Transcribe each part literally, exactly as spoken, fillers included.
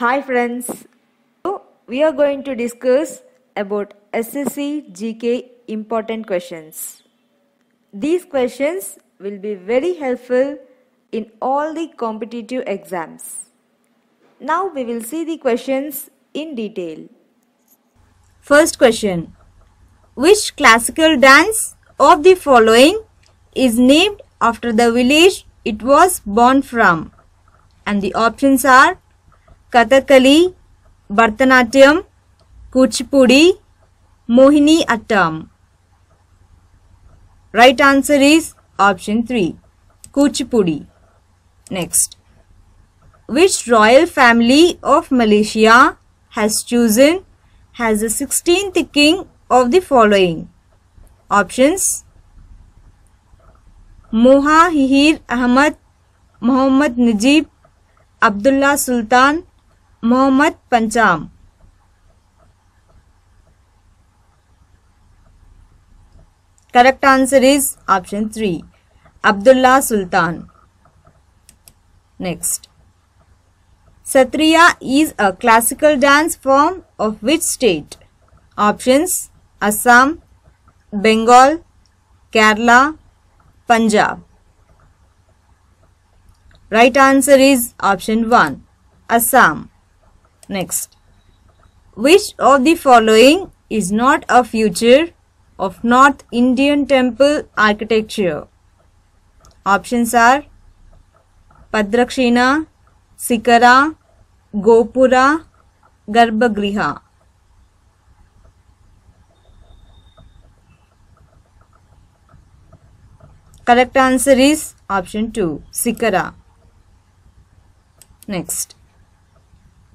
Hi friends, so we are going to discuss about S S C G K important questions. These questions will be very helpful in all the competitive exams. Now we will see the questions in detail. First question. Which classical dance of the following is named after the village it was born from? And the options are Kathakali, Bharatanatyam, Kuchipudi, Mohini Attam. Right answer is option three, Kuchipudi. Next. Which royal family of Malaysia has chosen as the sixteenth king of the following? Options: Mohahihir Ahmad, Muhammad Najib, Abdullah Sultan, Muhammad Pancham. Correct answer is option three, Abdullah Sultan. Next. Sattriya is a classical dance form of which state? Options: Assam, Bengal, Kerala, Punjab. Right answer is option one, Assam. Next. Which of the following is not a feature of North Indian temple architecture? Options are Pradakshina, Sikara, Gopura, Garbhagriha. Correct answer is option two, Sikara. Next.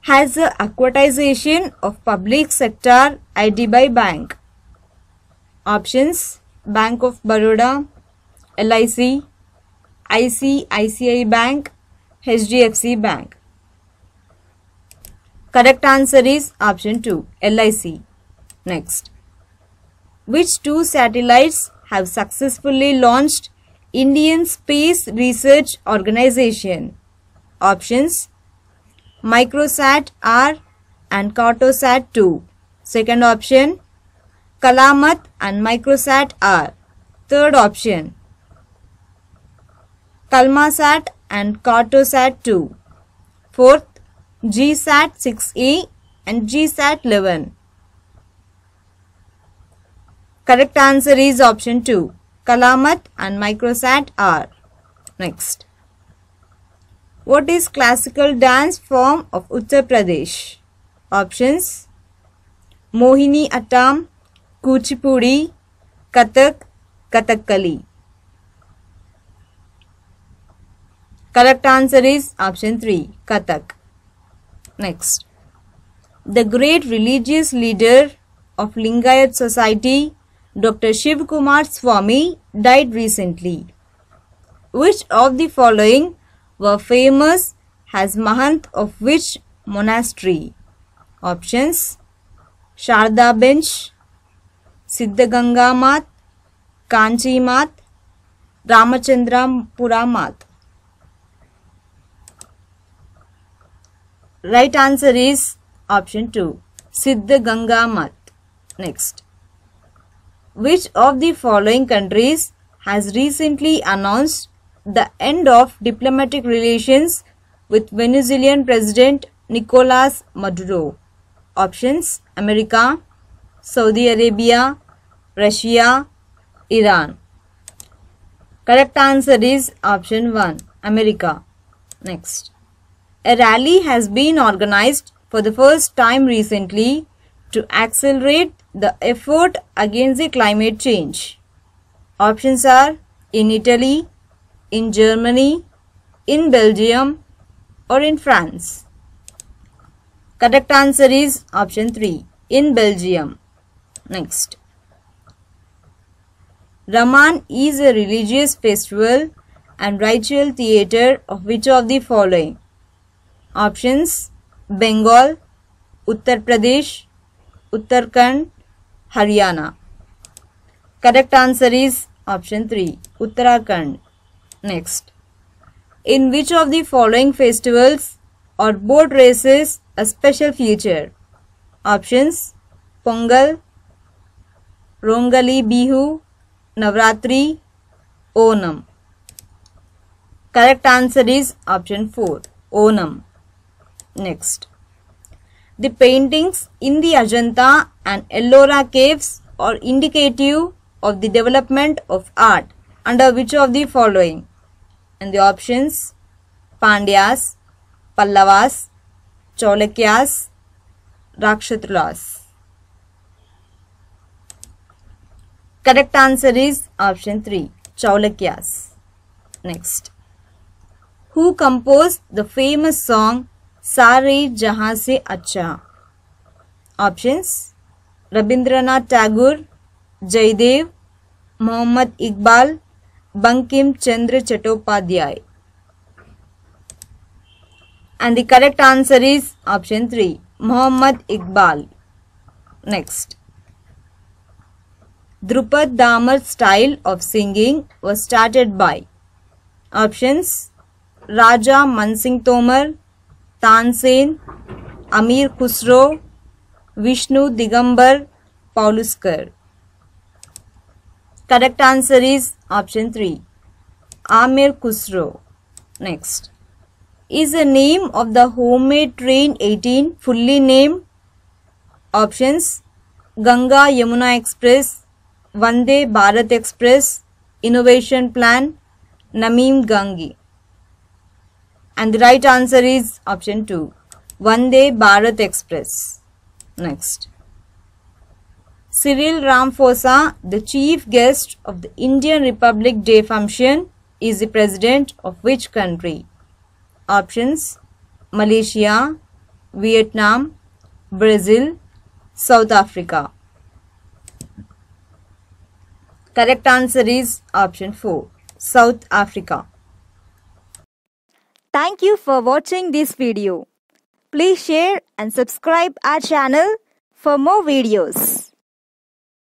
Has the acquisition of public sector I D B I Bank? Options: Bank of Baroda, L I C, I C I C I Bank, H D F C Bank. Correct answer is option two, L I C. Next. Which two satellites have successfully launched Indian Space Research Organization? Options: Microsat R and Cartosat two. Second option: Kalamat and Microsat R. Third option: Kalamasat and Cartosat two. Fourth: Gsat six E and Gsat eleven. Correct answer is option two, Kalamat and Microsat R. Next. What is classical dance form of Uttar Pradesh? Options: Mohini Attam, Kuchipudi, Kathak, Katakali. Correct answer is option three, Kathak. Next. The great religious leader of Lingayat society, Doctor Shivkumar Swami, died recently. Which of the following were famous as Mahant of which monastery? Options: Sharda Bench, Siddha Ganga Math, Kanchi Math, Ramachandra Pura Math. Right answer is option two, Siddha Ganga Math. Next. Which of the following countries has recently announced the end of diplomatic relations with Venezuelan President Nicolas Maduro? Options: America, Saudi Arabia, Russia, Iran. Correct answer is option one, America. Next. A rally has been organized for the first time recently to accelerate the effort against the climate change. Options are in Italy, in Germany, in Belgium, or in France. Correct answer is option three, in Belgium. Next. Raman is a religious festival and ritual theatre of which of the following? Options: Bengal, Uttar Pradesh, Uttarakhand, Haryana. Correct answer is option three, Uttarakhand. Next. In which of the following festivals or boat races a special feature? Options: Pongal, Rongali Bihu, Navratri, Onam. Correct answer is option four, Onam. Next, the paintings in the Ajanta and Ellora caves are indicative of the development of art under which of the following? And the options: Pandyas, Pallavas, Chalukyas, Rakshatrulas. Correct answer is option three, Chalukyas. Next, who composed the famous song Sare Jahan Se Acha? Options: Rabindranath Tagore, Jaydev, Muhammad Iqbal, Bankim Chandra Chattopadhyay. And the correct answer is option three, Muhammad Iqbal. Next, Drupad Damar style of singing was started by? Options: Raja Mansingh Tomar, Tansen, Amir Khusro, Vishnu Digambar Pauluskar. Correct answer is option three, Amir Khusro. Next, is the name of the homemade train eighteen fully named? Options: Ganga Yamuna Express, Vande Bharat Express, Innovation Plan, Namim Gangi. And the right answer is option two, Vande Bharat Express. Next, Cyril Ramaphosa, the chief guest of the Indian Republic Day function, is the president of which country? Options: Malaysia, Vietnam, Brazil, South Africa. Correct answer is option four, South Africa. Thank you for watching this video. Please share and subscribe our channel for more videos.